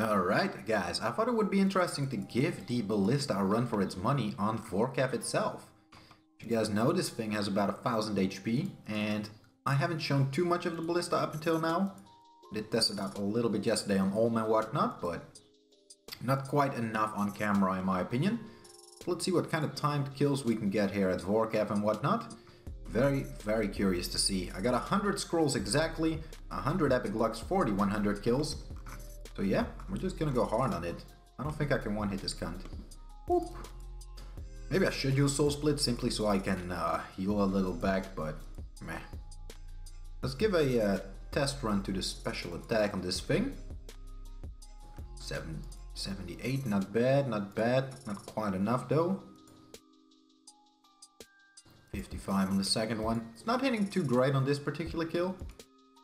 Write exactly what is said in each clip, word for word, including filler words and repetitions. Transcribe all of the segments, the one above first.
Alright guys, I thought it would be interesting to give the Ballista a run for its money on Vorkath itself. If you guys know, this thing has about one thousand H P, and I haven't shown too much of the Ballista up until now. I did test it out a little bit yesterday on Ulm and whatnot, but not quite enough on camera in my opinion. Let's see what kind of timed kills we can get here at Vorkath and whatnot. Very, very curious to see. I got one hundred scrolls exactly, one hundred Epic Lux, forty, one hundred kills. So yeah, we're just gonna go hard on it. I don't think I can one hit this cunt. Boop. Maybe I should use Soul Split simply so I can uh, heal a little back, but meh. Let's give a uh, test run to the special attack on this thing. seven seventy-eight, not bad, not bad, not quite enough though. fifty-five on the second one. It's not hitting too great on this particular kill.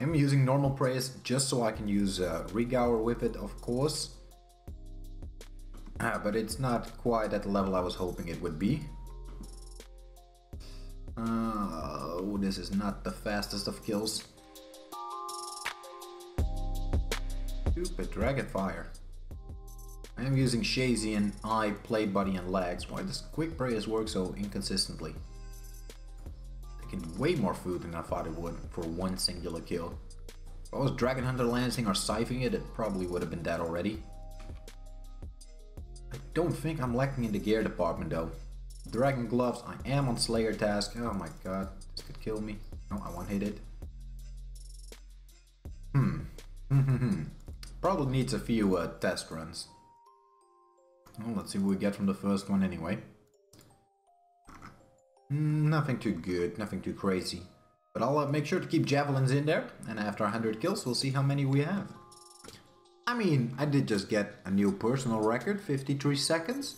I'm using normal praise just so I can use uh, Rigour with it, of course. Ah, but it's not quite at the level I was hoping it would be. Uh, oh, this is not the fastest of kills. Stupid dragon fire. I am using Chasean, eye, play, body, and legs. Why does quick praise work so inconsistently? Taking way more food than I thought it would for one singular kill. If I was Dragon Hunter Lancing or Scything it, it probably would have been dead already. I don't think I'm lacking in the gear department though. Dragon Gloves, I am on Slayer task. Oh my god, this could kill me. No, I won't hit it. Hmm. Probably needs a few uh, test runs. Well, let's see what we get from the first one anyway. Mm, nothing too good, nothing too crazy. But I'll uh, make sure to keep javelins in there, and after one hundred kills we'll see how many we have. I mean, I did just get a new personal record, fifty-three seconds.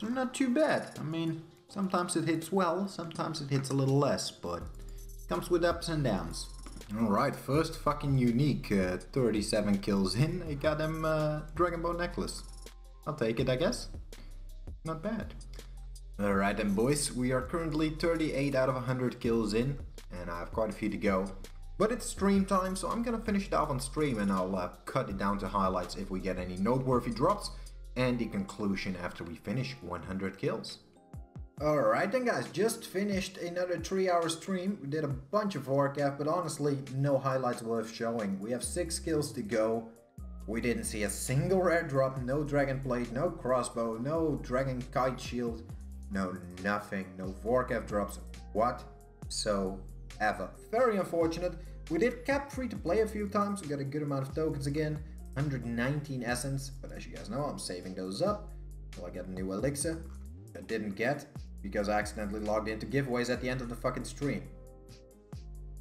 So not too bad. I mean, sometimes it hits well, sometimes it hits a little less, but it comes with ups and downs. Alright, first fucking unique, uh, thirty-seven kills in a goddamn uh, Dragonbone necklace. I'll take it, I guess. Not bad. Alright then boys, we are currently thirty-eight out of one hundred kills in, and I have quite a few to go. But it's stream time, so I'm gonna finish it off on stream, and I'll uh, cut it down to highlights if we get any noteworthy drops, and the conclusion after we finish one hundred kills. Alright then guys, just finished another three hour stream. We did a bunch of Vorkath, but honestly, no highlights worth showing. We have six kills to go. We didn't see a single rare drop, no dragon plate, no crossbow, no dragon kite shield, no nothing, no Vorkath drops whatsoever. Very unfortunate. We did cap free to play a few times, we got a good amount of tokens again, one hundred nineteen essence, but as you guys know, I'm saving those up until I get a new elixir, which I didn't get because I accidentally logged into giveaways at the end of the fucking stream.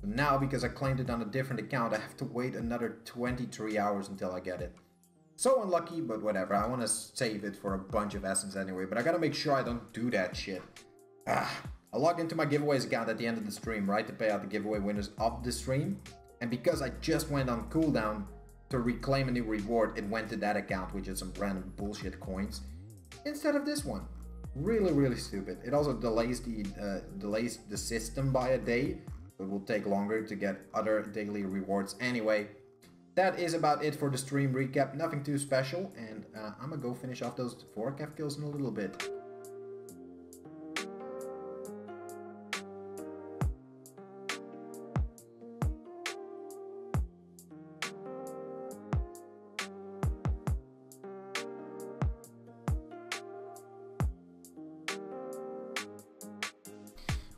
Now, because I claimed it on a different account, I have to wait another twenty-three hours until I get it. So unlucky, but whatever. I want to save it for a bunch of essence anyway, but I gotta make sure I don't do that shit. Ah, I logged into my giveaways account at the end of the stream, right, to pay out the giveaway winners of the stream. And because I just went on cooldown to reclaim a new reward, it went to that account, which is some random bullshit coins, instead of this one. Really, really stupid. It also delays the, uh, delays the system by a day. It will take longer to get other daily rewards anyway. That is about it for the stream recap, nothing too special, and uh, I'm gonna go finish off those Vorkath kills in a little bit.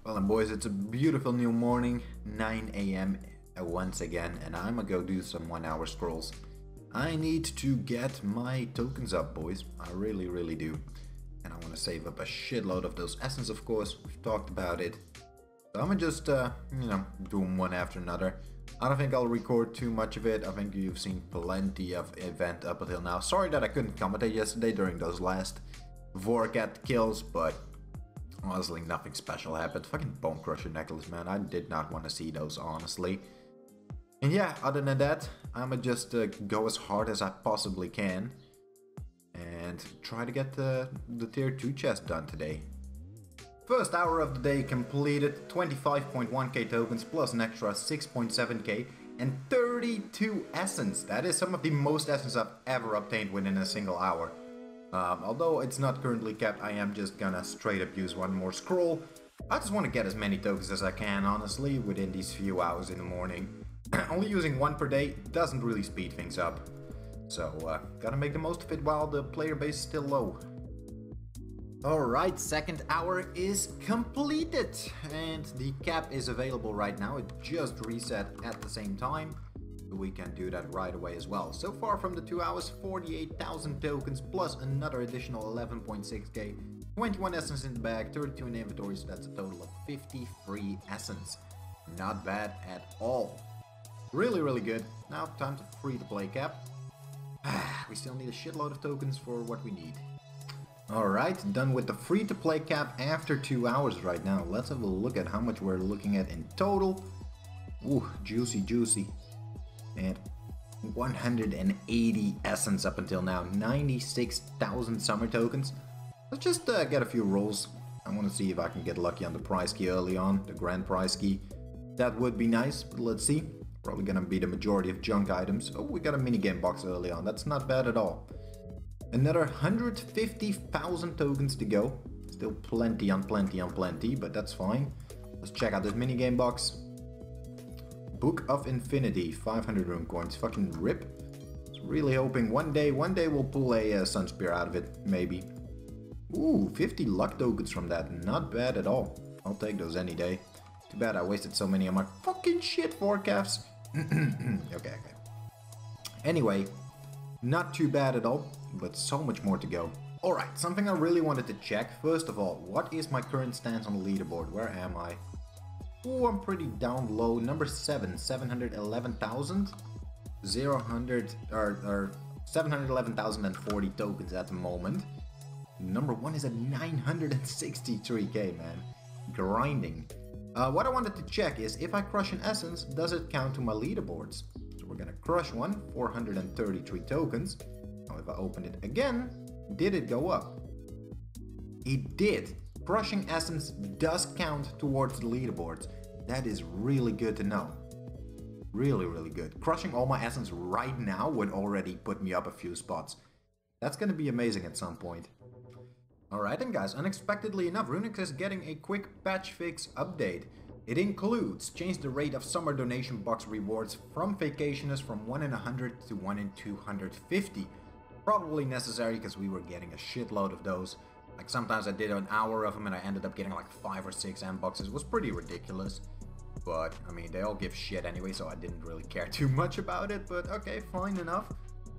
Well then boys, it's a beautiful new morning, nine A M once again, and I'm gonna go do some one hour scrolls. I need to get my tokens up boys, I really really do. And I want to save up a shitload of those essence, of course, we've talked about it. So I'm gonna just, uh, you know, do them one after another. I don't think I'll record too much of it, I think you've seen plenty of event up until now. Sorry that I couldn't commentate yesterday during those last Vorkath kills, but honestly, nothing special happened. Fucking Bonecrusher necklace, man. I did not want to see those, honestly. And yeah, other than that, I'ma just uh, go as hard as I possibly can. And try to get the, the tier two chest done today. First hour of the day completed. twenty-five point one K tokens plus an extra six point seven K. and thirty-two essence. That is some of the most essence I've ever obtained within a single hour. Um, although it's not currently kept, I am just gonna straight up use one more scroll. I just want to get as many tokens as I can, honestly, within these few hours in the morning. Only using one per day doesn't really speed things up. So, uh, gotta make the most of it while the player base is still low. Alright, second hour is completed, and the cap is available right now. It just reset at the same time. We can do that right away as well. So far from the two hours, forty-eight thousand tokens plus another additional eleven point six K, twenty-one essence in the bag, thirty-two in the inventory, so that's a total of fifty-three essence. Not bad at all. Really, really good. Now time to free the play cap. We still need a shitload of tokens for what we need. Alright, done with the free to play cap after two hours right now. Let's have a look at how much we're looking at in total. Ooh, juicy, juicy. And one hundred eighty essence up until now, ninety-six thousand summer tokens. Let's just uh, get a few rolls. I want to see if I can get lucky on the prize key early on, the grand prize key. That would be nice, but let's see. Probably gonna be the majority of junk items. Oh, we got a minigame box early on, that's not bad at all. Another one hundred fifty thousand tokens to go. Still plenty on plenty on plenty, but that's fine. Let's check out this minigame box. Book of Infinity, five hundred rune coins, fucking rip. I was really hoping one day, one day we'll pull a uh, Sun Spear out of it, maybe. Ooh, fifty luck tokens from that, not bad at all. I'll take those any day. Too bad I wasted so many of my fucking shit Vorkaths. okay, okay. Anyway, not too bad at all, but so much more to go. Alright, something I really wanted to check. First of all, what is my current stance on the leaderboard? Where am I? Ooh, I'm pretty down low. Number seven, seven hundred eleven thousand. zero hundred, or, or seven hundred eleven thousand forty tokens at the moment. Number one is at nine hundred sixty-three K, man. Grinding. Uh, what I wanted to check is, if I crush an essence, does it count to my leaderboards? So we're gonna crush one, four hundred thirty-three tokens. Now if I open it again, did it go up? It did. Crushing essence does count towards the leaderboards. That is really good to know. Really, really good. Crushing all my essence right now would already put me up a few spots. That's gonna be amazing at some point. Alright then guys, unexpectedly enough, Runix is getting a quick patch fix update. It includes change the rate of summer donation box rewards from vacationers from one in one hundred to one in two hundred fifty. Probably necessary because we were getting a shitload of those. Like sometimes I did an hour of them and I ended up getting like five or six M boxes. It was pretty ridiculous. But, I mean, they all give shit anyway, so I didn't really care too much about it. But okay, fine enough.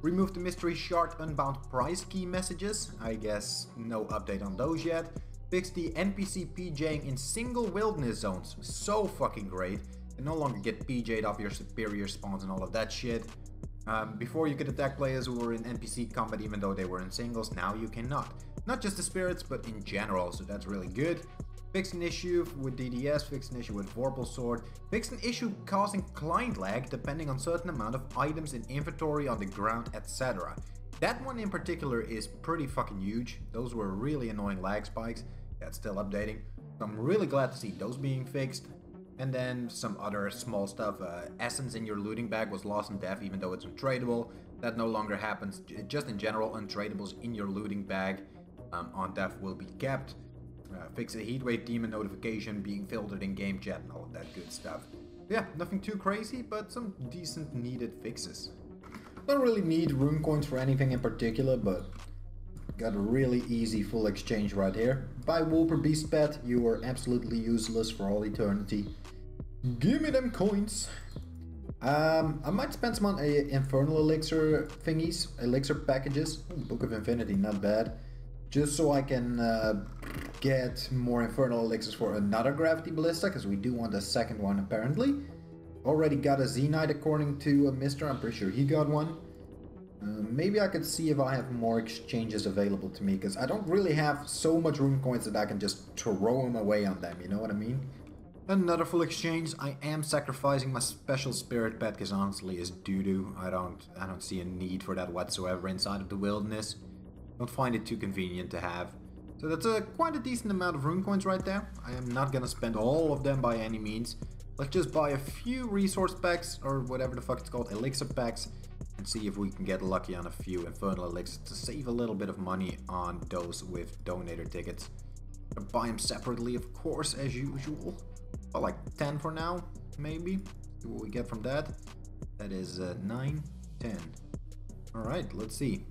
Remove the mystery shard unbound prize key messages. I guess no update on those yet. Fix the N P C PJing in single wilderness zones. So fucking great. And no longer get P J'd off your superior spawns and all of that shit. Um, before you could attack players who were in N P C combat even though they were in singles, now you cannot. Not just the spirits, but in general, so that's really good. Fixed an issue with D D S, fixed an issue with Vorpal Sword, fixed an issue causing client lag depending on certain amount of items in inventory on the ground, et cetera. That one in particular is pretty fucking huge. Those were really annoying lag spikes. That's still updating. So I'm really glad to see those being fixed. And then some other small stuff. Uh, essence in your looting bag was lost in death even though it's untradeable. That no longer happens. Just in general, untradables in your looting bag Um, on death will be kept. Uh, fix a heatwave demon notification being filtered in game chat and all of that good stuff. Yeah, nothing too crazy, but some decent needed fixes. Don't really need rune coins for anything in particular, but got a really easy full exchange right here. Buy Wolper beast pet, you are absolutely useless for all eternity. Give me them coins. Um, I might spend some on a Infernal Elixir thingies, Elixir packages. Ooh, Book of Infinity, not bad. Just so I can uh, get more Infernal Elixirs for another Gravity Ballista, because we do want a second one apparently. Already got a Zenite according to uh, Mister, I'm pretty sure he got one. Uh, maybe I could see if I have more exchanges available to me, because I don't really have so much rune coins that I can just throw them away on them, you know what I mean? Another full exchange. I am sacrificing my special spirit pet, because honestly it's doo-doo. I don't, I don't see a need for that whatsoever inside of the wilderness. Don't find it too convenient to have. So that's a quite a decent amount of rune coins right there. I am not gonna spend all of them by any means. Let's just buy a few resource packs, or whatever the fuck it's called, elixir packs, and see if we can get lucky on a few Infernal Elixirs to save a little bit of money on those with Donator Tickets. I'll buy them separately, of course, as usual. Well, like ten for now, maybe. See what we get from that. That is uh, nine, ten. Alright, let's see.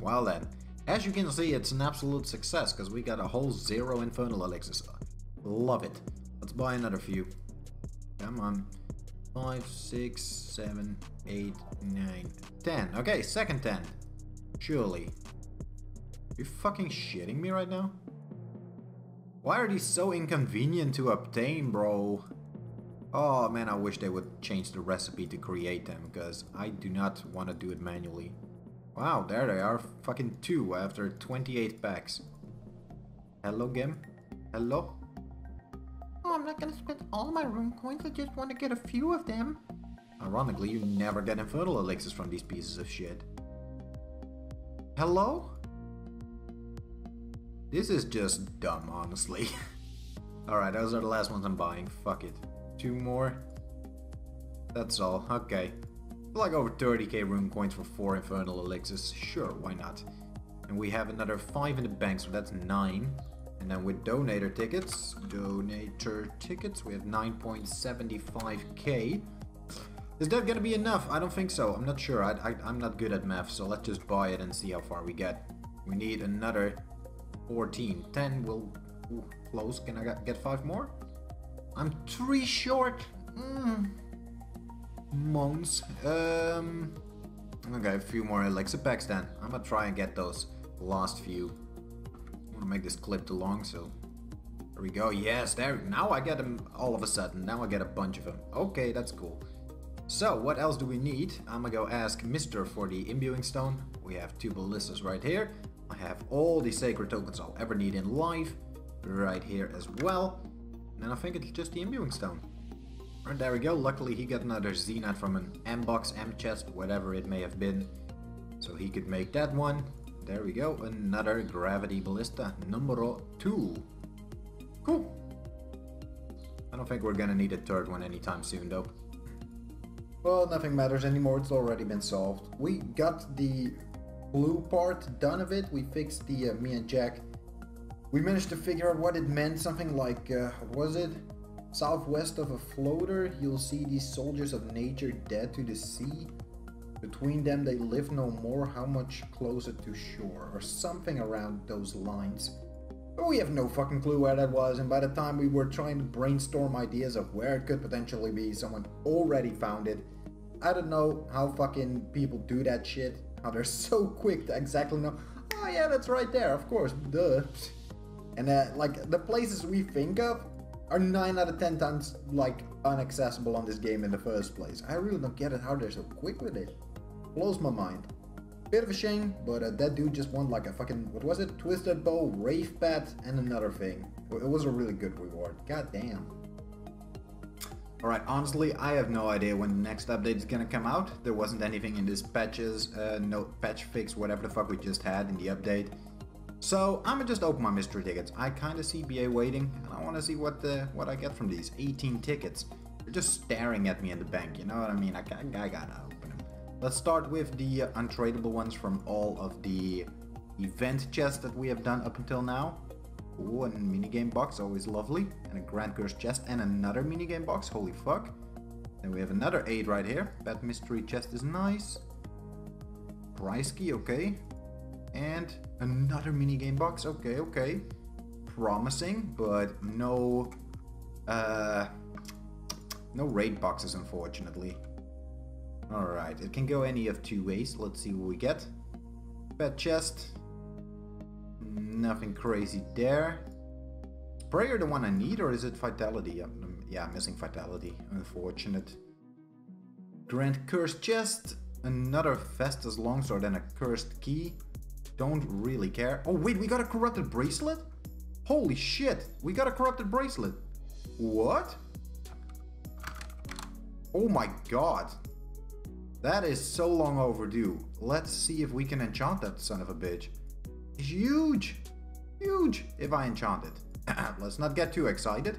Well then, as you can see, it's an absolute success, because we got a whole zero Infernal Elixirs. Love it. Let's buy another few. Come on. five, six, seven, eight, nine, ten. Okay, second ten. Surely. You're fucking shitting me right now? Why are these so inconvenient to obtain, bro? Oh man, I wish they would change the recipe to create them, because I do not want to do it manually. Wow, there they are. Fucking two after twenty-eight packs. Hello, G I M. Hello? Oh, I'm not gonna spend all my rune coins, I just want to get a few of them. Ironically, you never get Infernal Elixirs from these pieces of shit. Hello? This is just dumb, honestly. Alright, those are the last ones I'm buying. Fuck it. Two more. That's all. Okay. Like over thirty K rune coins for four Infernal Elixirs. Sure, why not? And we have another five in the bank, so that's nine. And then with Donator Tickets, Donator Tickets, we have nine point seven five K. Is that gonna be enough? I don't think so. I'm not sure. I, I, I'm not good at math, so let's just buy it and see how far we get. We need another fourteen. ten will... Ooh, close. Can I get five more? I'm three short. Mm. Moans. Um, okay, a few more elixir packs then. I'm gonna try and get those last few. To make this clip too long, so there we go. Yes, there. Now I get them all of a sudden. Now I get a bunch of them. Okay, that's cool. So what else do we need? I'm gonna go ask Mister for the imbuing stone. We have two ballistas right here. I have all the sacred tokens I'll ever need in life right here as well. And I think it's just the imbuing stone. All right, there we go. Luckily he got another Zenite from an M box, M chest, whatever it may have been, so he could make that one. There we go, another Gravity Ballista, numero two. Cool. I don't think we're gonna need a third one anytime soon, though. Well, nothing matters anymore, it's already been solved. We got the blue part done of it, we fixed the, uh, me and Jack. We managed to figure out what it meant, something like, uh, was it? Southwest of a floater, you'll see these soldiers of nature dead to the sea. Between them they live no more, how much closer to shore, or something around those lines. But we have no fucking clue where that was, and by the time we were trying to brainstorm ideas of where it could potentially be, someone already found it. I don't know how fucking people do that shit, how they're so quick to exactly know, oh yeah, that's right there, of course, duh. And uh, like, the places we think of are nine out of ten times, like, unaccessible on this game in the first place. I really don't get it how they're so quick with it. Blows my mind. Bit of a shame, but uh, that dude just won like a fucking, what was it? Twisted bow, Wraith pet, and another thing. It was a really good reward. God damn. Alright, honestly, I have no idea when the next update is gonna come out. There wasn't anything in this patches, uh, no patch fix, whatever the fuck we just had in the update. So I'ma just open my mystery tickets. I kinda see B A waiting, and I wanna see what the what I get from these eighteen tickets. They're just staring at me in the bank, you know what I mean? I, I, I gotta open them. Let's start with the uh, untradeable ones from all of the event chests that we have done up until now. Ooh, and a minigame box, always lovely. And a Grand Cursed chest and another minigame box, holy fuck. Then we have another eight right here. That mystery chest is nice. Price key, okay. And another minigame box, okay, okay. Promising, but no uh, no raid boxes, unfortunately. Alright, it can go any of two ways. Let's see what we get. Pet chest. Nothing crazy there. Is prayer the one I need, or is it vitality? I'm, I'm, yeah, I'm missing vitality, unfortunate. Grand Cursed chest. Another Festus longsword and a Cursed Key. Don't really care. Oh wait, we got a Corrupted Bracelet? Holy shit, we got a Corrupted Bracelet. What? Oh my god. That is so long overdue. Let's see if we can enchant that son of a bitch. It's huge. Huge, if I enchant it. Let's not get too excited.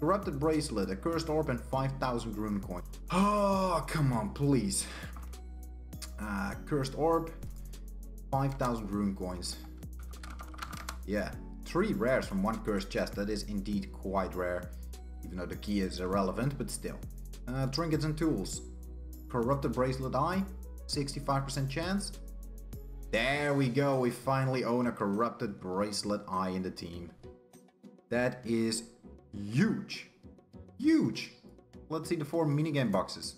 Corrupted Bracelet, a Cursed Orb, and five thousand Rune Coins. Oh, come on, please. Uh, Cursed Orb, five thousand Rune Coins. Yeah, three rares from one Cursed Chest. That is indeed quite rare, even though the key is irrelevant, but still. Uh, trinkets and Tools. Corrupted Bracelet Eye, sixty-five percent chance. There we go, we finally own a Corrupted Bracelet Eye in the team. That is huge. Huge. Let's see the four minigame boxes.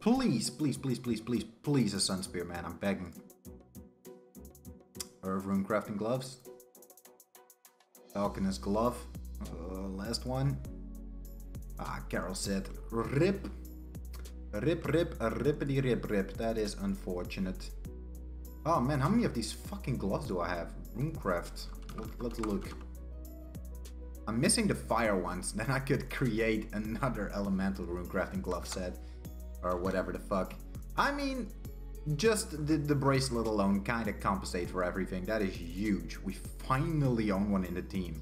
Please, please, please, please, please, please, a Sun Spear, man, I'm begging. Herb Rune Crafting Gloves. Falconus Glove. Uh, last one. Ah, Carol said rip. Rip, rip, rippity rip, rip. That is unfortunate. Oh man, how many of these fucking gloves do I have? Runecraft. Let's look. I'm missing the fire ones. Then I could create another elemental runecrafting glove set. Or whatever the fuck. I mean, just the, the bracelet alone kind of compensates for everything. That is huge. We finally own one in the team.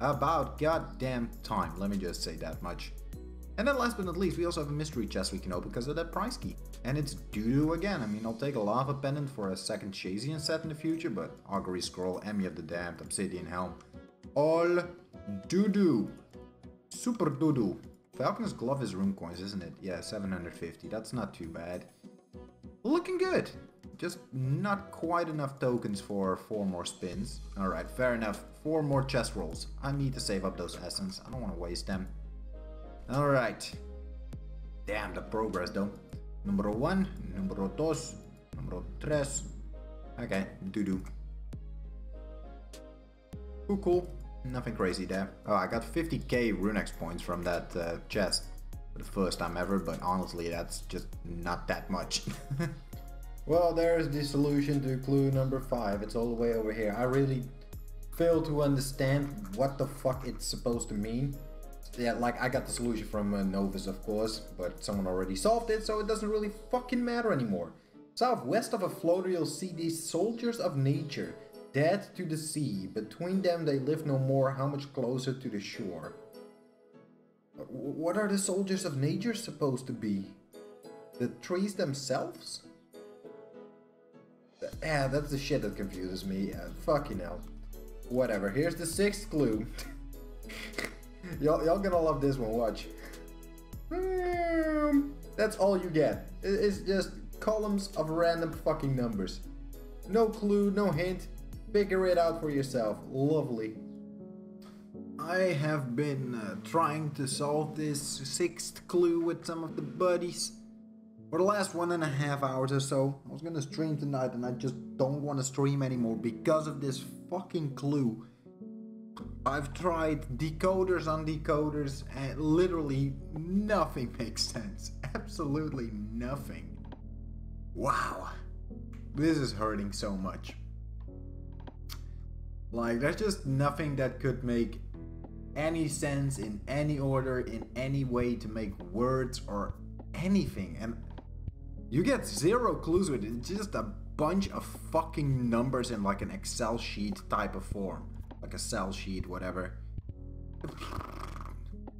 About goddamn time. Let me just say that much. And then last but not least, we also have a mystery chest we can open because of that prize key. And it's doo-doo again. I mean, I'll take a Lava Pendant for a second Chasean set in the future, but Augury Scroll, Emmy of the Damned, Obsidian Helm. All doo-doo. Super doo-doo. Falcon's Glove is Rune Coins, isn't it? Yeah, seven hundred fifty. That's not too bad. Looking good. Just not quite enough tokens for four more spins. Alright, fair enough. Four more chest rolls. I need to save up those essence. I don't want to waste them. Alright. Damn, the progress though. Number one, number dos, number tres. Okay, doo-doo. Cool, cool. Nothing crazy there. Oh, I got fifty K Runex points from that uh, chest for the first time ever, but honestly, that's just not that much. Well, there's the solution to clue number five. It's all the way over here. I really fail to understand what the fuck it's supposed to mean. Yeah, like, I got the solution from uh, Novus, of course, but someone already solved it, so it doesn't really fucking matter anymore. Southwest of a floater, you'll see these soldiers of nature, dead to the sea. Between them, they live no more, how much closer to the shore. What are the soldiers of nature supposed to be? The trees themselves? Yeah, that's the shit that confuses me. Yeah, fucking hell. Whatever, here's the sixth clue. Y'all gonna love this one, watch. That's all you get. It's just columns of random fucking numbers. No clue, no hint. Figure it out for yourself. Lovely. I have been uh, trying to solve this sixth clue with some of the buddies for the last one and a half hours or so. I was gonna stream tonight and I just don't want to stream anymore because of this fucking clue. I've tried decoders on decoders and literally nothing makes sense. Absolutely nothing. Wow. This is hurting so much. Like, there's just nothing that could make any sense in any order, in any way to make words or anything. And you get zero clues with it. It's just a bunch of fucking numbers in like an Excel sheet type of form. Like a cell sheet, whatever.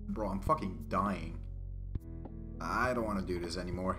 Bro, I'm fucking dying. I don't want to do this anymore.